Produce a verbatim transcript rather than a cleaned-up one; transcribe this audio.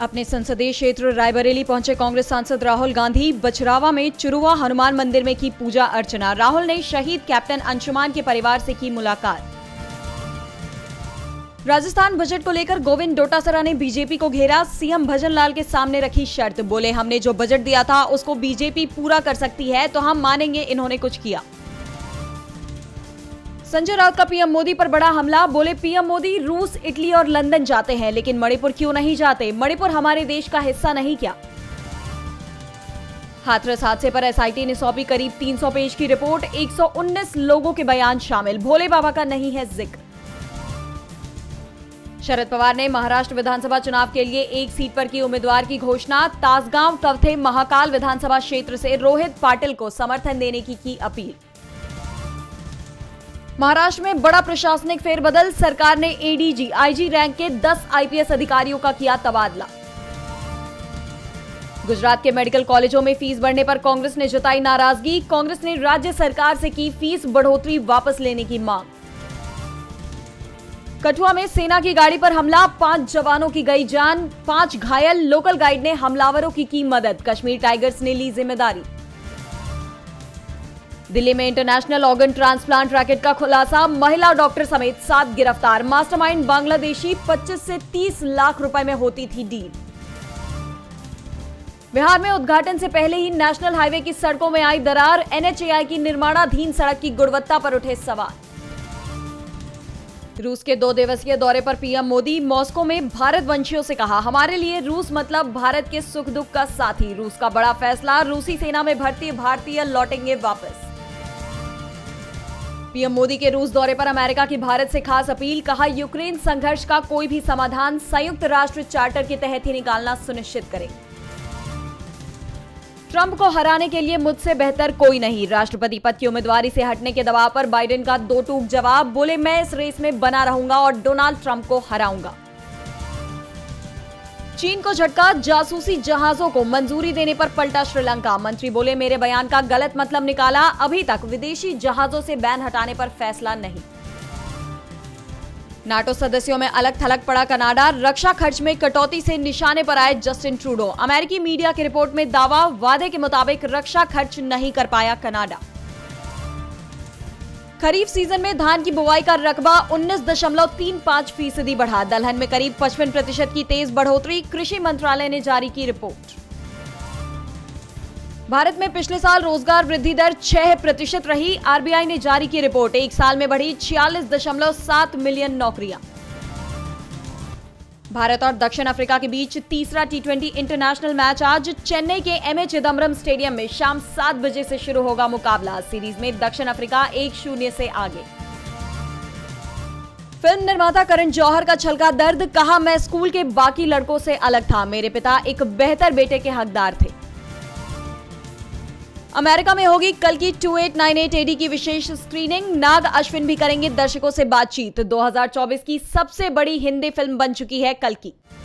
अपने संसदीय क्षेत्र रायबरेली पहुंचे कांग्रेस सांसद राहुल गांधी। बछरावा में चुरुवा हनुमान मंदिर में की पूजा अर्चना। राहुल ने शहीद कैप्टन अंशुमान के परिवार से की मुलाकात। राजस्थान बजट को लेकर गोविंद डोटासरा ने बीजेपी को घेरा। सीएम भजनलाल के सामने रखी शर्त, बोले हमने जो बजट दिया था उसको बीजेपी पूरा कर सकती है तो हम मानेंगे इन्होंने कुछ किया। संजय राउत का पीएम मोदी पर बड़ा हमला, बोले पीएम मोदी रूस, इटली और लंदन जाते हैं लेकिन मणिपुर क्यों नहीं जाते, मणिपुर हमारे देश का हिस्सा नहीं क्या। हाथरस हादसे पर एसआईटी ने सौंपी करीब तीन सौ पेज की रिपोर्ट, एक सौ उन्नीस लोगों के बयान शामिल, भोले बाबा का नहीं है जिक्र। शरद पवार ने महाराष्ट्र विधानसभा चुनाव के लिए एक सीट पर की उम्मीदवार की घोषणा। तासगांव कवथे महाकाल विधानसभा क्षेत्र से रोहित पाटिल को समर्थन देने की की अपील। महाराष्ट्र में बड़ा प्रशासनिक फेरबदल, सरकार ने एडीजी आईजी रैंक के दस आईपीएस अधिकारियों का किया तबादला। गुजरात के मेडिकल कॉलेजों में फीस बढ़ने पर कांग्रेस ने जताई नाराजगी, कांग्रेस ने राज्य सरकार से की फीस बढ़ोतरी वापस लेने की मांग। कठुआ में सेना की गाड़ी पर हमला, पांच जवानों की गई जान, पांच घायल, लोकल गाइड ने हमलावरों की की मदद, कश्मीर टाइगर्स ने ली जिम्मेदारी। दिल्ली में इंटरनेशनल ऑर्गन ट्रांसप्लांट रैकेट का खुलासा, महिला डॉक्टर समेत सात गिरफ्तार, मास्टरमाइंड बांग्लादेशी, पच्चीस से तीस लाख रुपए में होती थी डील। बिहार में उद्घाटन से पहले ही नेशनल हाईवे की सड़कों में आई दरार, एनएचएआई की निर्माणाधीन सड़क की गुणवत्ता पर उठे सवाल। रूस के दो दिवसीय दौरे पर पीएम मोदी, मॉस्को में भारत वंशियों से कहा हमारे लिए रूस मतलब भारत के सुख दुख का साथी। रूस का बड़ा फैसला, रूसी सेना में भर्ती भारतीय लौटेंगे वापस। पीएम मोदी के रूस दौरे पर अमेरिका की भारत से खास अपील, कहा यूक्रेन संघर्ष का कोई भी समाधान संयुक्त राष्ट्र चार्टर के तहत ही निकालना सुनिश्चित करें। ट्रंप को हराने के लिए मुझसे बेहतर कोई नहीं, राष्ट्रपति पद की उम्मीदवारी से हटने के दबाव पर बाइडेन का दो टूक जवाब, बोले मैं इस रेस में बना रहूंगा और डोनाल्ड ट्रंप को हराऊंगा। चीन को झटका, जासूसी जहाजों को मंजूरी देने पर पलटा श्रीलंका, मंत्री बोले मेरे बयान का गलत मतलब निकाला, अभी तक विदेशी जहाजों से बैन हटाने पर फैसला नहीं। नाटो सदस्यों में अलग थलग पड़ा कनाडा, रक्षा खर्च में कटौती से निशाने पर आए जस्टिन ट्रूडो, अमेरिकी मीडिया की रिपोर्ट में दावा, वादे के मुताबिक रक्षा खर्च नहीं कर पाया कनाडा। खरीफ सीजन में धान की बुवाई का रकबा उन्नीस दशमलव तीन पाँच फीसदी बढ़ा, दलहन में करीब पचपन प्रतिशत की तेज बढ़ोतरी, कृषि मंत्रालय ने जारी की रिपोर्ट। भारत में पिछले साल रोजगार वृद्धि दर छह प्रतिशत रही, आरबीआई ने जारी की रिपोर्ट, एक साल में बढ़ी छियालीस दशमलव सात मिलियन नौकरियां। भारत और दक्षिण अफ्रीका के बीच तीसरा टी ट्वेंटी इंटरनेशनल मैच आज, चेन्नई के एमए चिदम्बरम स्टेडियम में शाम सात बजे से शुरू होगा मुकाबला। सीरीज में दक्षिण अफ्रीका एक शून्य से आगे। फिल्म निर्माता करण जौहर का छलका दर्द, कहा मैं स्कूल के बाकी लड़कों से अलग था, मेरे पिता एक बेहतर बेटे के हकदार थे। अमेरिका में होगी कल्कि अट्ठाईस सौ अट्ठानवे एडी की विशेष स्क्रीनिंग, नाग अश्विन भी करेंगे दर्शकों से बातचीत। दो हज़ार चौबीस की सबसे बड़ी हिंदी फिल्म बन चुकी है कल्कि।